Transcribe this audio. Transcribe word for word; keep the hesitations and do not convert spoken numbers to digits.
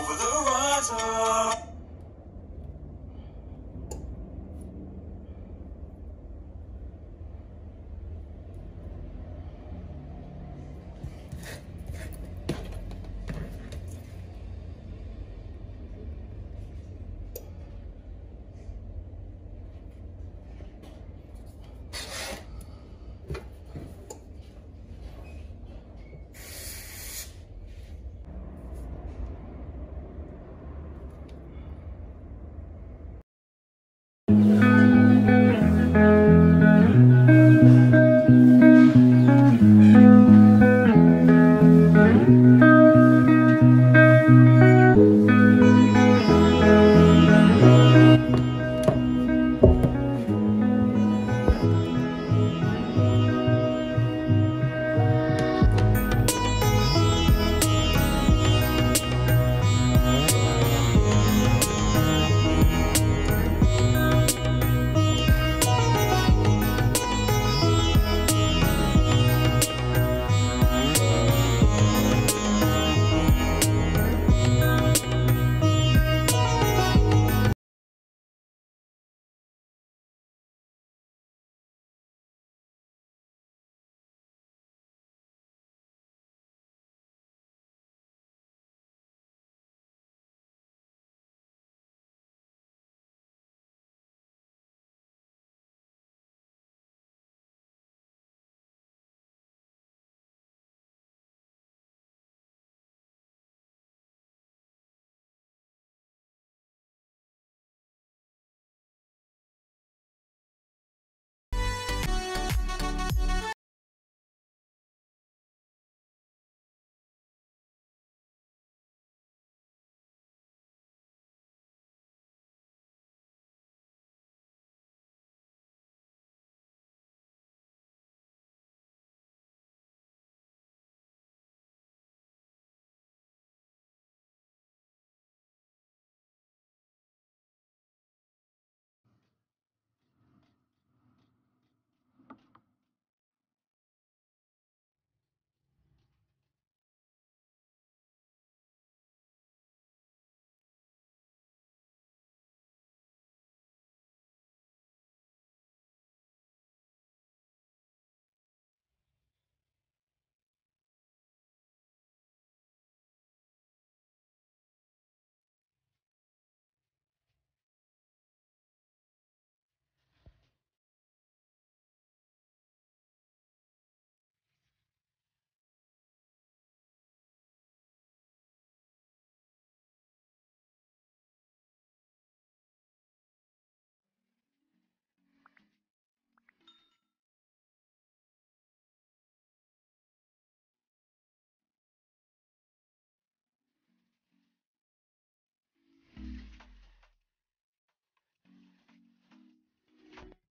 over the horizon.